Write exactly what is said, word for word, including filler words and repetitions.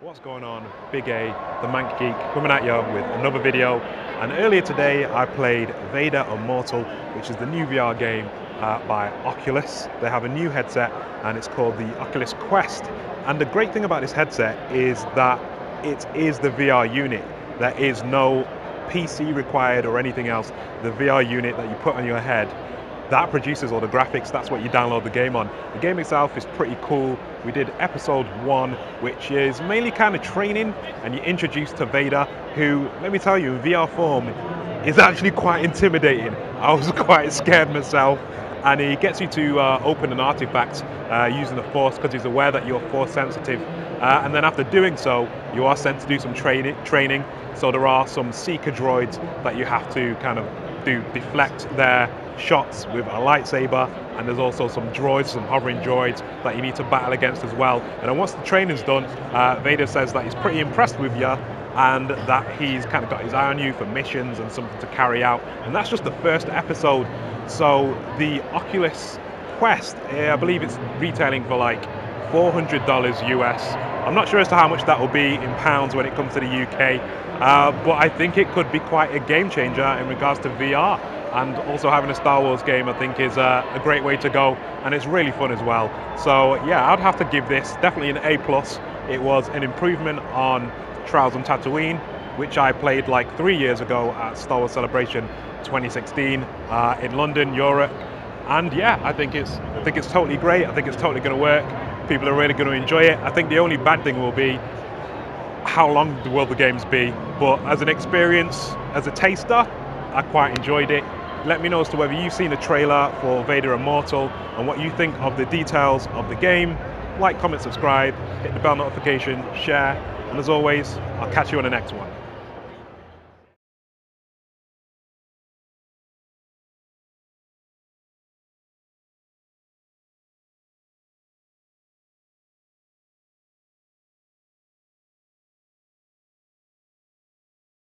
What's going on? Big A, the Mank Geek, coming at you with another video. And earlier today I played Vader Immortal, which is the new V R game uh, by Oculus. They have a new headset and it's called the Oculus Quest. And the great thing about this headset is that it is the V R unit. There is no P C required or anything else. The V R unit that you put on your head, that produces all the graphics. That's what you download the game on. The game itself is pretty cool. We did episode one, which is mainly kind of training, and you're introduced to Vader, who, let me tell you, in V R form is actually quite intimidating. I was quite scared myself. And he gets you to uh, open an artifact uh, using the Force, because he's aware that you're Force sensitive. Uh, and then after doing so, you are sent to do some training. Training. So there are some seeker droids that you have to kind of do deflect their shots with a lightsaber, and there's also some droids, some hovering droids that you need to battle against as well. And then once the training's done, uh, Vader says that he's pretty impressed with you and that he's kind of got his eye on you for missions and something to carry out. And that's just the first episode. So the Oculus Quest, I believe it's retailing for like four hundred dollars U S. I'm not sure as to how much that will be in pounds when it comes to the U K, uh, but I think it could be quite a game changer in regards to V R. And also having a Star Wars game, I think, is uh, a great way to go, and it's really fun as well. So yeah, I'd have to give this definitely an A plus. It was an improvement on Trials on Tatooine, which I played like three years ago at Star Wars Celebration twenty sixteen uh, in London, Europe. And yeah, I think it's I think it's totally great. I think it's totally going to work. People are really going to enjoy it. I think the only bad thing will be how long will the games be. But as an experience, as a taster, I quite enjoyed it. Let me know as to whether you've seen a trailer for Vader Immortal and what you think of the details of the game. Like, comment, subscribe, hit the bell notification, share, and as always, I'll catch you on the next one.